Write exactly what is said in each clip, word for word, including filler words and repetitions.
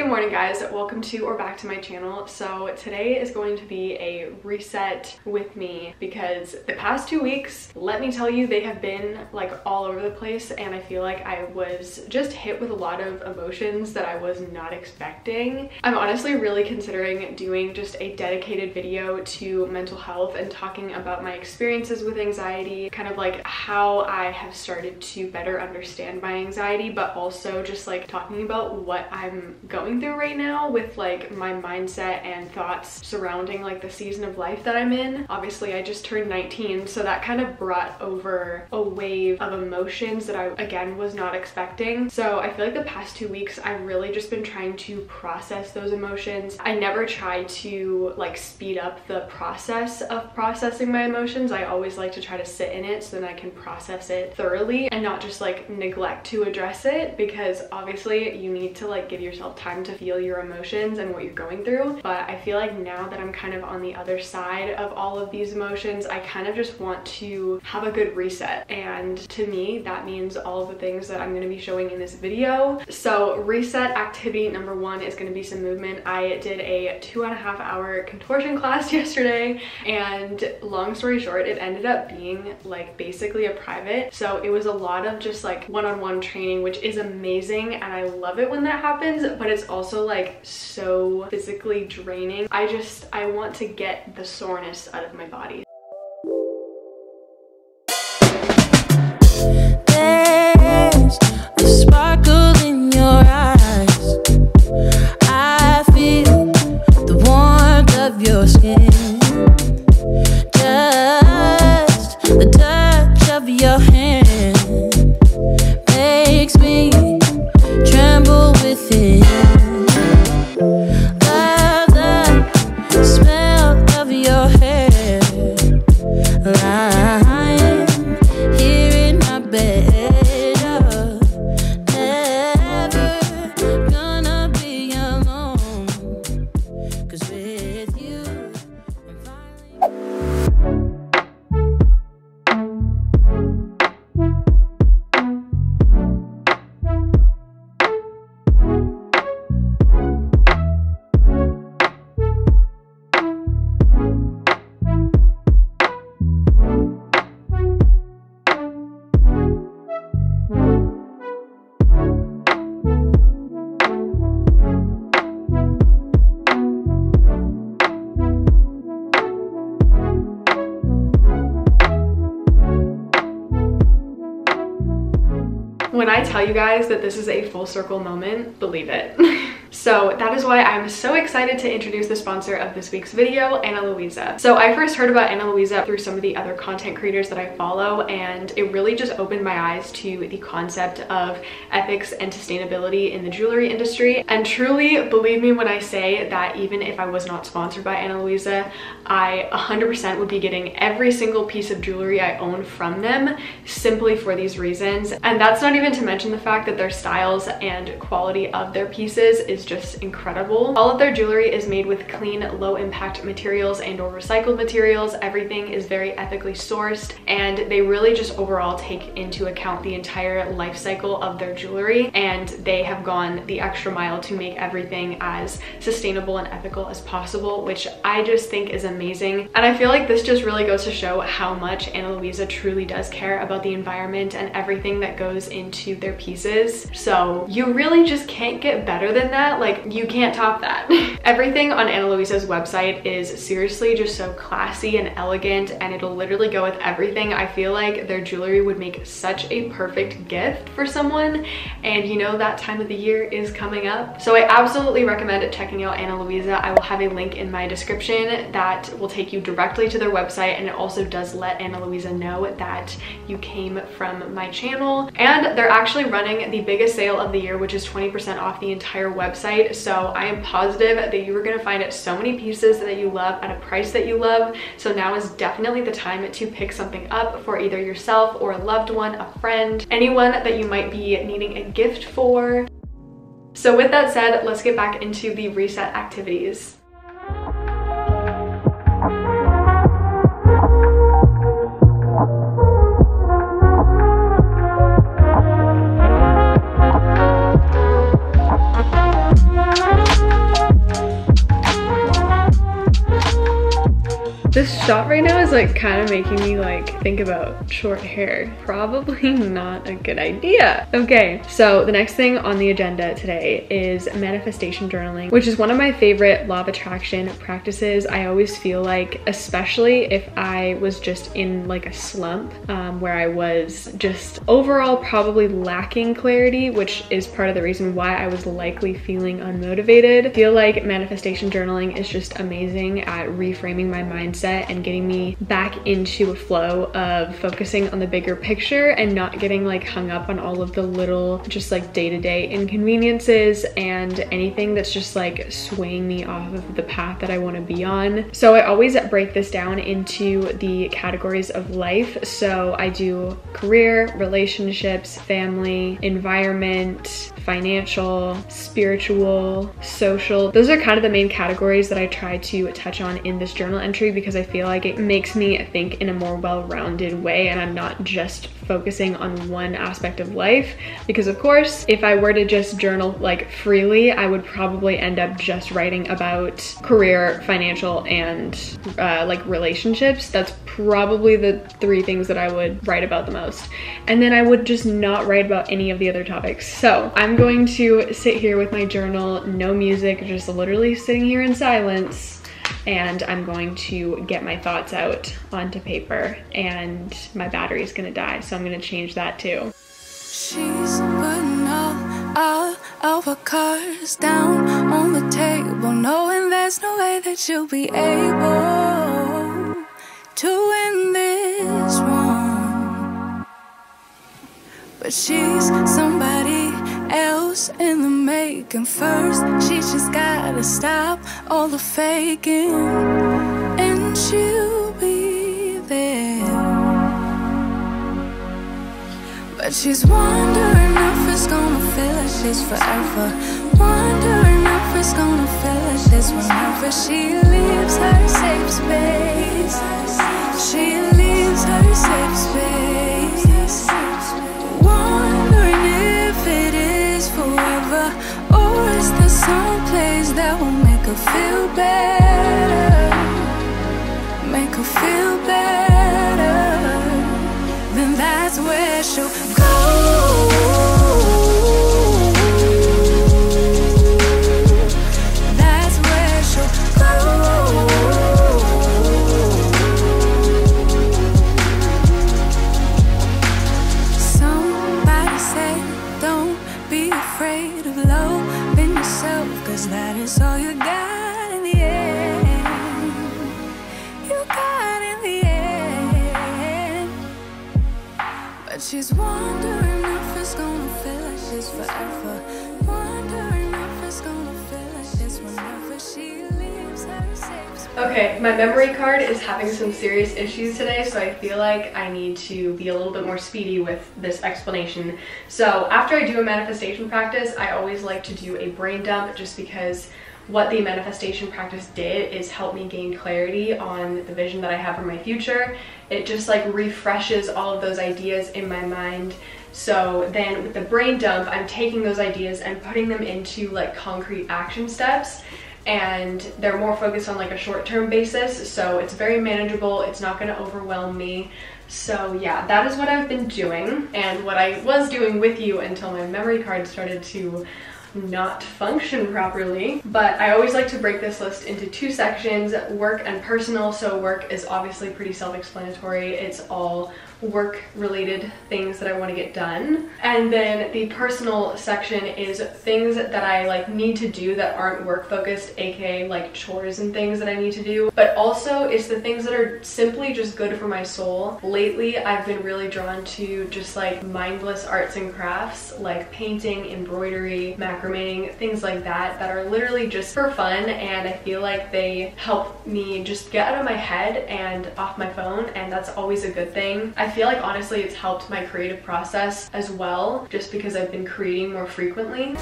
Good morning, guys. Welcome to or back to my channel. So today is going to be a reset with me because the past two weeks, let me tell you, they have been like all over the place, and I feel like I was just hit with a lot of emotions that I was not expecting. I'm honestly really considering doing just a dedicated video to mental health and talking about my experiences with anxiety, kind of like how I have started to better understand my anxiety, but also just like talking about what I'm going through right now with like my mindset and thoughts surrounding like the season of life that I'm in. Obviously I just turned nineteen, so that kind of brought over a wave of emotions that I again was not expecting. So I feel like the past two weeks I've really just been trying to process those emotions. I never try to like speed up the process of processing my emotions. I always like to try to sit in it so then I can process it thoroughly and not just like neglect to address it, because obviously you need to like give yourself time to feel your emotions and what you're going through. But I feel like now that I'm kind of on the other side of all of these emotions, I kind of just want to have a good reset, and to me that means all of the things that I'm going to be showing in this video. So reset activity number one is going to be some movement. I did a two and a half hour contortion class yesterday, and long story short, it ended up being like basically a private, so it was a lot of just like one-on-one training, which is amazing and I love it when that happens, but it's also like so physically draining. I just, I want to get the soreness out of my body. There's a sparkle in your eyes. I feel the warmth of your skin. Just the touch of your hand makes me tremble within. When I tell you guys that this is a full circle moment, believe it. So that is why I'm so excited to introduce the sponsor of this week's video, Ana Luisa. So I first heard about Ana Luisa through some of the other content creators that I follow, and it really just opened my eyes to the concept of ethics and sustainability in the jewelry industry. And truly, believe me when I say that even if I was not sponsored by Ana Luisa, I one hundred percent would be getting every single piece of jewelry I own from them simply for these reasons. And that's not even to mention the fact that their styles and quality of their pieces is just incredible. All of their jewelry is made with clean, low impact materials and or recycled materials. Everything is very ethically sourced, and they really just overall take into account the entire life cycle of their jewelry, and they have gone the extra mile to make everything as sustainable and ethical as possible, which I just think is amazing. And I feel like this just really goes to show how much Ana Luisa truly does care about the environment and everything that goes into their pieces. So you really just can't get better than that. Like, you can't top that. Everything on Ana Luisa's website is seriously just so classy and elegant, and it'll literally go with everything. I feel like their jewelry would make such a perfect gift for someone, and you know that time of the year is coming up. So I absolutely recommend checking out Ana Luisa. I will have a link in my description that will take you directly to their website, and it also does let Ana Luisa know that you came from my channel. And they're actually running the biggest sale of the year, which is twenty percent off the entire website. Website, so I am positive that you are going to find so many pieces that you love at a price that you love. So now is definitely the time to pick something up for either yourself or a loved one, a friend, anyone that you might be needing a gift for. So with that said, let's get back into the reset activities. Bye. This shot right now is like kind of making me like think about short hair. Probably not a good idea. Okay, so the next thing on the agenda today is manifestation journaling, which is one of my favorite law of attraction practices. I always feel like, especially if I was just in like a slump um, where I was just overall probably lacking clarity, which is part of the reason why I was likely feeling unmotivated. I feel like manifestation journaling is just amazing at reframing my mindset and getting me back into a flow of focusing on the bigger picture and not getting like hung up on all of the little just like day-to-day inconveniences and anything that's just like swaying me off of the path that I want to be on. So I always break this down into the categories of life. So I do career, relationships, family, environment, financial, spiritual, social. Those are kind of the main categories that I try to touch on in this journal entry because I feel like it makes me think in a more well-rounded way and I'm not just focusing on one aspect of life, because of course if I were to just journal like freely, I would probably end up just writing about career, financial, and uh, like relationships. That's probably the three things that I would write about the most, and then I would just not write about any of the other topics. So I'm going to sit here with my journal, no music, just literally sitting here in silence, and I'm going to get my thoughts out onto paper, and my battery is gonna die, so I'm gonna change that too. She's putting all, all of our cards down on the table, knowing there's no way that you'll be able to win this one. But she's somebody else in the making. First she just gotta stop all the faking, and she'll be there. But she's wondering if it's gonna feel like she's forever, wondering if it's gonna feel like she's whenever she leaves her safe space, she leaves her safe space, wondering if it is forever. Or is there some place that will make her feel better, make her feel better? Then that's where she'll go. She's wondering if it's gonna feel like she's forever, wondering if it's gonna feel like she's whenever she leaves her safe. Okay, my memory card is having some serious issues today, so I feel like I need to be a little bit more speedy with this explanation. So after I do a manifestation practice, I always like to do a brain dump, just because what the manifestation practice did is help me gain clarity on the vision that I have for my future. It just like refreshes all of those ideas in my mind. So then with the brain dump, I'm taking those ideas and putting them into like concrete action steps, and they're more focused on like a short-term basis, so it's very manageable, it's not going to overwhelm me. So yeah, that is what I've been doing, and what I was doing with you until my memory card started to not function properly. But I always like to break this list into two sections, work and personal. So work is obviously pretty self-explanatory, it's all work related things that I want to get done. And then the personal section is things that I like need to do that aren't work focused, aka like chores and things that I need to do, but also it's the things that are simply just good for my soul. Lately I've been really drawn to just like mindless arts and crafts, like painting, embroidery, macrame, things like that, that are literally just for fun, and I feel like they help me just get out of my head and off my phone, and that's always a good thing. I I feel like honestly it's helped my creative process as well, just because I've been creating more frequently.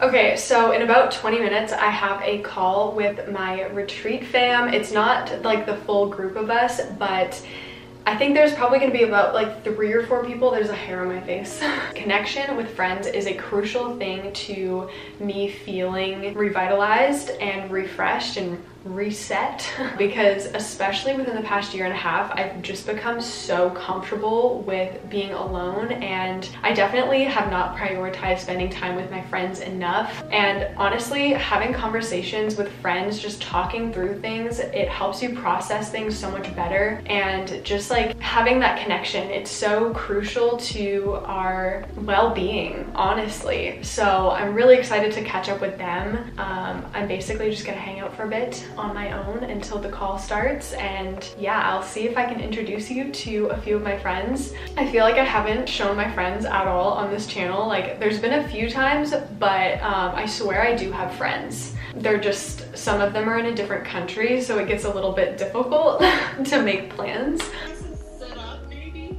Okay, so in about twenty minutes I have a call with my retreat fam. It's not like the full group of us, but I think there's probably gonna be about like three or four people, there's a hair on my face. Connection with friends is a crucial thing to me feeling revitalized and refreshed and reset, because especially within the past year and a half, I've just become so comfortable with being alone, and I definitely have not prioritized spending time with my friends enough. And honestly, having conversations with friends, just talking through things, it helps you process things so much better. And just like having that connection, it's so crucial to our well-being, honestly. So I'm really excited to catch up with them. Um, I'm basically just gonna hang out for a bit on my own until the call starts, and yeah, I'll see if I can introduce you to a few of my friends. I feel like I haven't shown my friends at all on this channel. Like, there's been a few times, but um, I swear I do have friends. They're just, some of them are in a different country, so it gets a little bit difficult to make plans. Set up, maybe?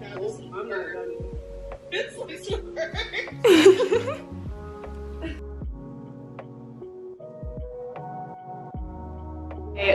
That was it's like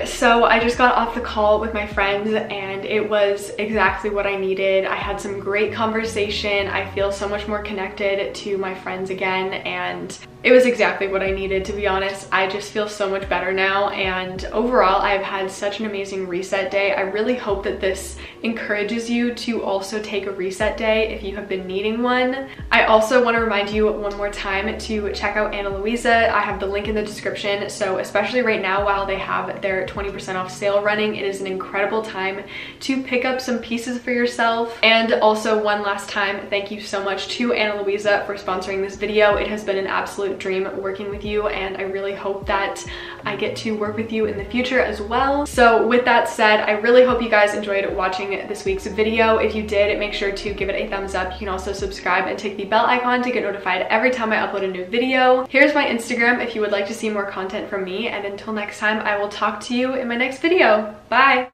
So I just got off the call with my friends, and it was exactly what I needed. I had some great conversation. I feel so much more connected to my friends again, and it was exactly what I needed, to be honest. I just feel so much better now, and overall I've had such an amazing reset day. I really hope that this encourages you to also take a reset day if you have been needing one. I also want to remind you one more time to check out Ana Luisa. I have the link in the description. So especially right now, while they have their twenty percent off sale running, it is an incredible time to pick up some pieces for yourself. And also, one last time, thank you so much to Ana Luisa for sponsoring this video. It has been an absolute dream working with you, and I really hope that I get to work with you in the future as well. So with that said, I really hope you guys enjoyed watching this week's video. If you did, make sure to give it a thumbs up. You can also subscribe and tick the bell icon to get notified every time I upload a new video. Here's my Instagram if you would like to see more content from me, and until next time, I will talk to you in my next video. Bye!